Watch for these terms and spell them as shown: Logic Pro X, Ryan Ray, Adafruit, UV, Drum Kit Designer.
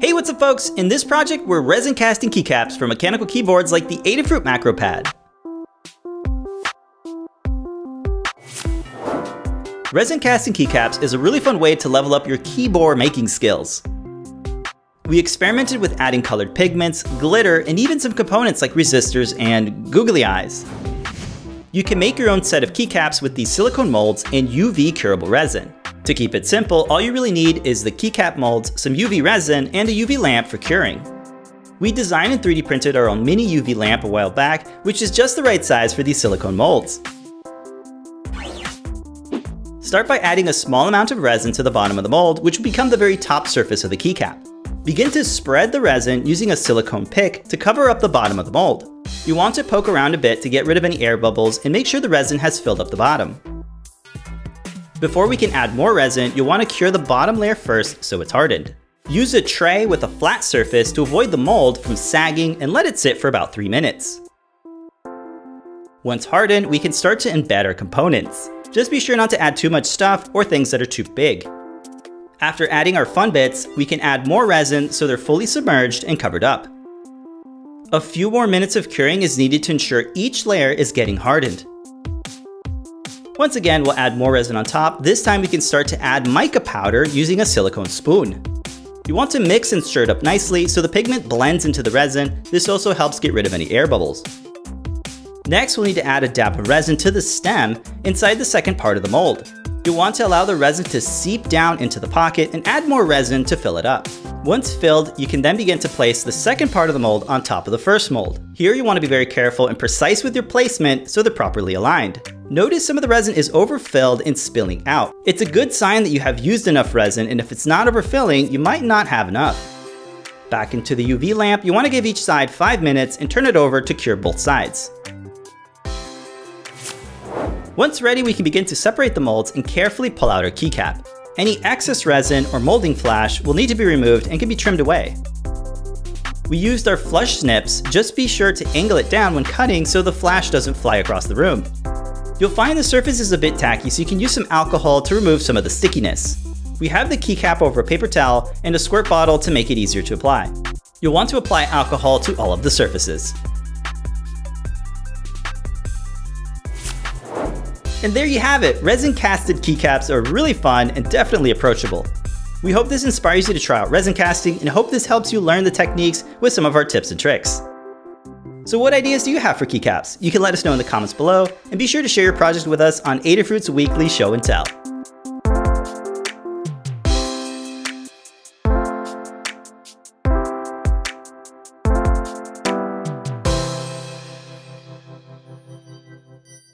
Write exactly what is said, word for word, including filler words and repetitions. Hey, what's up folks? In this project, we're resin casting keycaps for mechanical keyboards like the Adafruit macro pad. Resin casting keycaps is a really fun way to level up your keyboard making skills. We experimented with adding colored pigments, glitter, and even some components like resistors and googly eyes. You can make your own set of keycaps with these silicone molds and U V curable resin. To keep it simple, all you really need is the keycap molds, some U V resin, and a U V lamp for curing. We designed and three D printed our own mini U V lamp a while back, which is just the right size for these silicone molds. Start by adding a small amount of resin to the bottom of the mold, which will become the very top surface of the keycap. Begin to spread the resin using a silicone pick to cover up the bottom of the mold. You want to poke around a bit to get rid of any air bubbles and make sure the resin has filled up the bottom. Before we can add more resin, you'll want to cure the bottom layer first so it's hardened. Use a tray with a flat surface to avoid the mold from sagging and let it sit for about three minutes. Once hardened, we can start to embed our components. Just be sure not to add too much stuff or things that are too big. After adding our fun bits, we can add more resin so they're fully submerged and covered up. A few more minutes of curing is needed to ensure each layer is getting hardened. Once again, we'll add more resin on top. This time we can start to add mica powder using a silicone spoon. You want to mix and stir it up nicely so the pigment blends into the resin. This also helps get rid of any air bubbles. Next, we'll need to add a dab of resin to the stem inside the second part of the mold. You'll want to allow the resin to seep down into the pocket and add more resin to fill it up. Once filled, you can then begin to place the second part of the mold on top of the first mold. Here you want to be very careful and precise with your placement so they're properly aligned. Notice some of the resin is overfilled and spilling out. It's a good sign that you have used enough resin, and if it's not overfilling, you might not have enough. Back into the U V lamp, you want to give each side five minutes and turn it over to cure both sides. Once ready, we can begin to separate the molds and carefully pull out our keycap. Any excess resin or molding flash will need to be removed and can be trimmed away. We used our flush snips. Just be sure to angle it down when cutting so the flash doesn't fly across the room. You'll find the surface is a bit tacky, so you can use some alcohol to remove some of the stickiness. We have the keycap over a paper towel and a squirt bottle to make it easier to apply. You'll want to apply alcohol to all of the surfaces. And there you have it, resin casted keycaps are really fun and definitely approachable. We hope this inspires you to try out resin casting and hope this helps you learn the techniques with some of our tips and tricks. So what ideas do you have for keycaps? You can let us know in the comments below, and be sure to share your project with us on Adafruit's weekly show and tell.